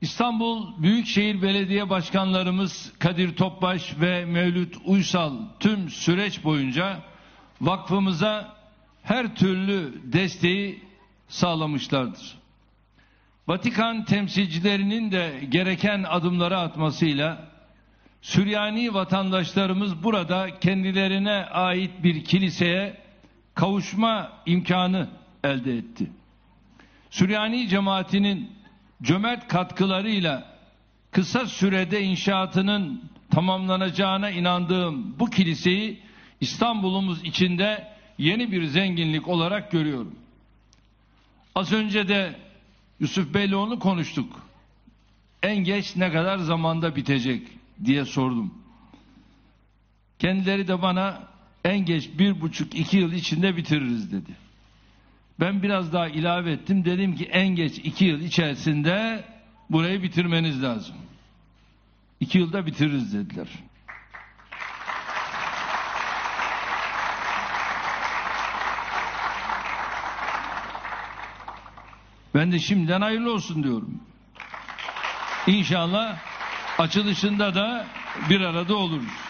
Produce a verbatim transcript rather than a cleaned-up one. İstanbul Büyükşehir Belediye Başkanlarımız Kadir Topbaş ve Mevlüt Uysal tüm süreç boyunca vakfımıza her türlü desteği sağlamışlardır. Vatikan temsilcilerinin de gereken adımları atmasıyla Süryani vatandaşlarımız burada kendilerine ait bir kiliseye kavuşma imkanı elde etti. Süryani cemaatinin cömert katkılarıyla kısa sürede inşaatının tamamlanacağına inandığım bu kiliseyi İstanbul'umuz içinde yeni bir zenginlik olarak görüyorum. Az önce de Yusuf Bey'le onu konuştuk. En geç ne kadar zamanda bitecek diye sordum. Kendileri de bana en geç bir buçuk iki yıl içinde bitiririz dedi. Ben biraz daha ilave ettim. Dedim ki en geç iki yıl içerisinde burayı bitirmeniz lazım. İki yılda bitiririz dediler. Ben de şimdiden hayırlı olsun diyorum. İnşallah açılışında da bir arada oluruz.